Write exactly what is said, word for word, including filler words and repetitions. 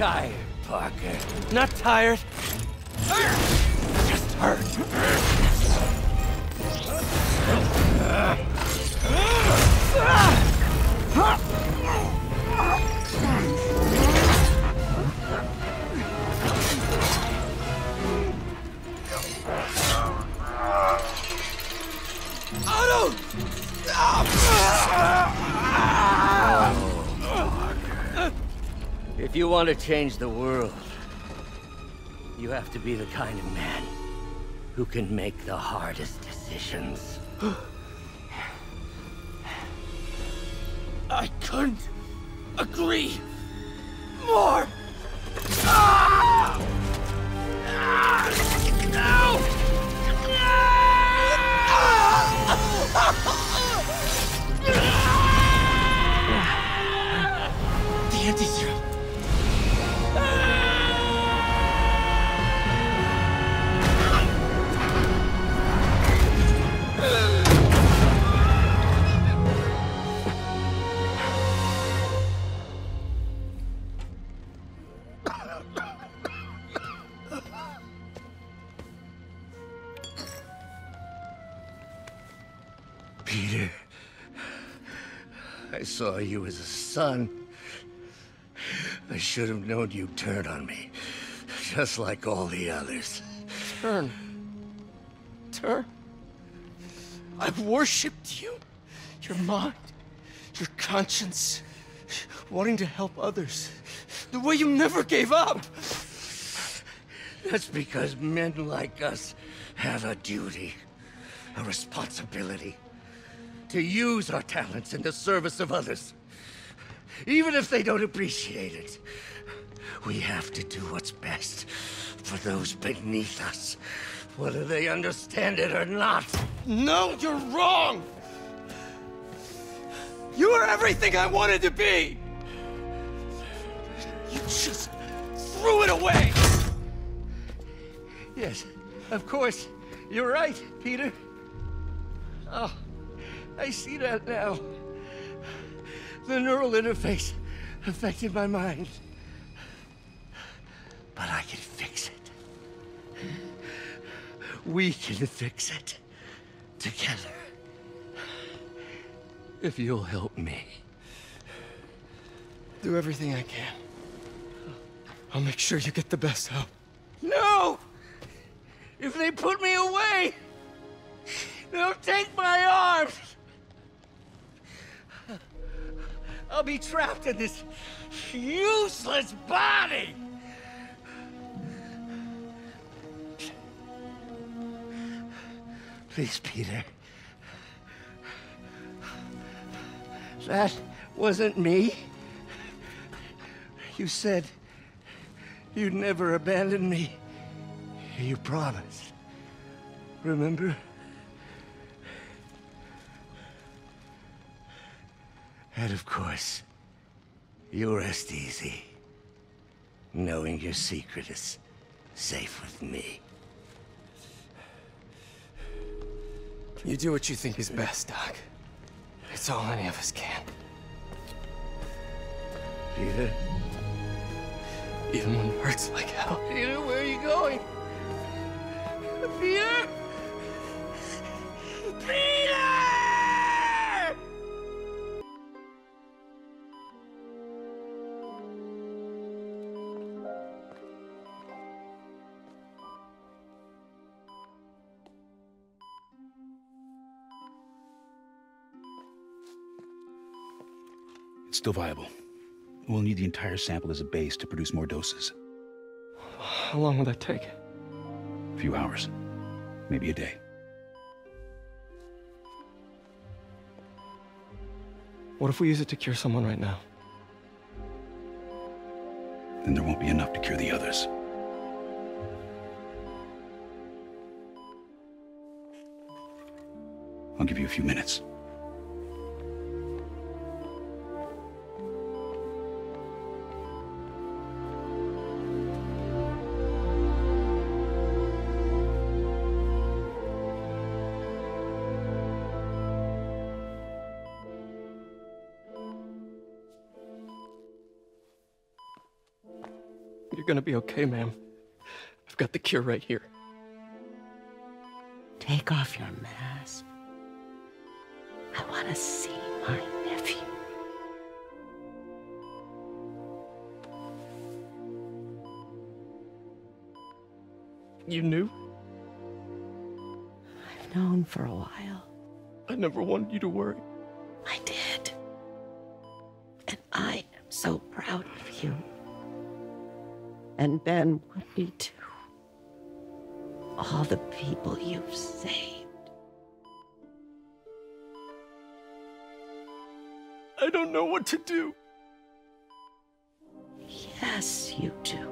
tired, Parker. Not tired. Just hurt. Otto! Stop! If you want to change the world, you have to be the kind of man who can make the hardest decisions. I couldn't agree more! Ah! Ah! No! Ah! The anti-serum. Peter, I saw you as a son. I should have known you'd turn on me, just like all the others. Turn? Turn? I've worshipped you, your mind, your conscience, wanting to help others, the way you never gave up. That's because men like us have a duty, a responsibility, to use our talents in the service of others. Even if they don't appreciate it, we have to do what's best for those beneath us, whether they understand it or not. No, you're wrong! You were everything I wanted to be! You just threw it away! Yes, of course. You're right, Peter. Oh, I see that now. The neural interface affected my mind. But I can fix it. We can fix it. Together. If you'll help me. Do everything I can. I'll make sure you get the best help. No! If they put me away, they'll take my arms! I'll be trapped in this useless body! Please, Peter. That wasn't me. You said you'd never abandon me. You promised. Remember? And of course, you rest easy, knowing your secret is safe with me. You do what you think is best, Doc. It's all any of us can. Peter? Even when it hurts like hell. Peter, where are you going? Peter? Peter! It's still viable. We'll need the entire sample as a base to produce more doses. How long will that take? A few hours. Maybe a day. What if we use it to cure someone right now? Then there won't be enough to cure the others. I'll give you a few minutes. You're gonna be okay, ma'am. I've got the cure right here. Take off your mask. I want to see my nephew. You knew? I've known for a while. I never wanted you to worry. I did. And I am so proud of you. And Ben would be too. All the people you've saved. I don't know what to do. Yes, you do.